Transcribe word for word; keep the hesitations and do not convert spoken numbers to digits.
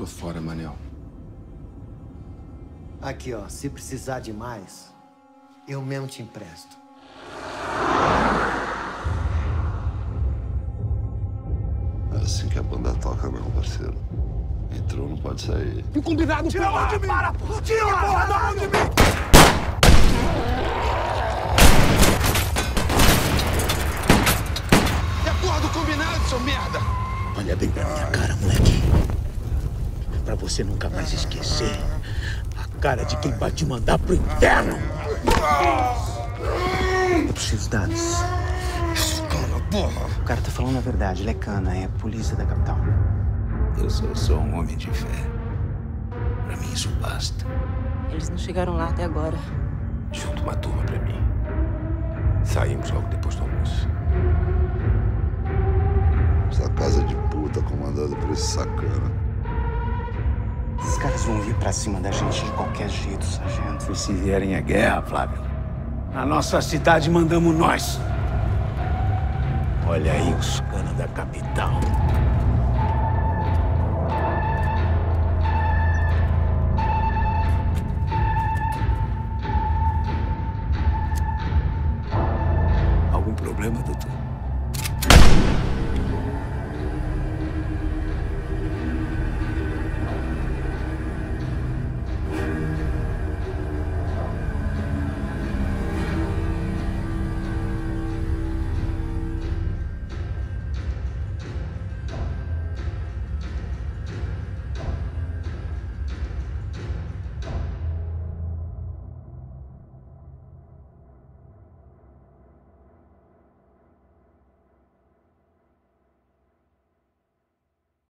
Tô fora, Manel. Aqui, ó. Se precisar de mais, eu mesmo te empresto. Assim que a banda toca, não, parceiro. Entrou, não pode sair. E o combinado... Tira a mão de mim! Para, porra! Tira a porra da mão de mim! É porra do combinado, seu merda! Olha bem pra minha cara, moleque. Pra você nunca mais esquecer a cara de quem vai te mandar pro inferno. Eu preciso de dados. Cana, porra! O cara tá falando a verdade. Ele é cana, é a polícia da capital. Eu sou só um homem de fé. Pra mim isso basta. Eles não chegaram lá até agora. Junta uma turma pra mim. Saímos logo depois do almoço. Essa casa de puta comandada por esse sacana. Esses caras vão vir pra cima da gente de qualquer jeito, sargento. E se vierem à guerra, Flávio, na nossa cidade mandamos nós. Olha aí os canas da capital.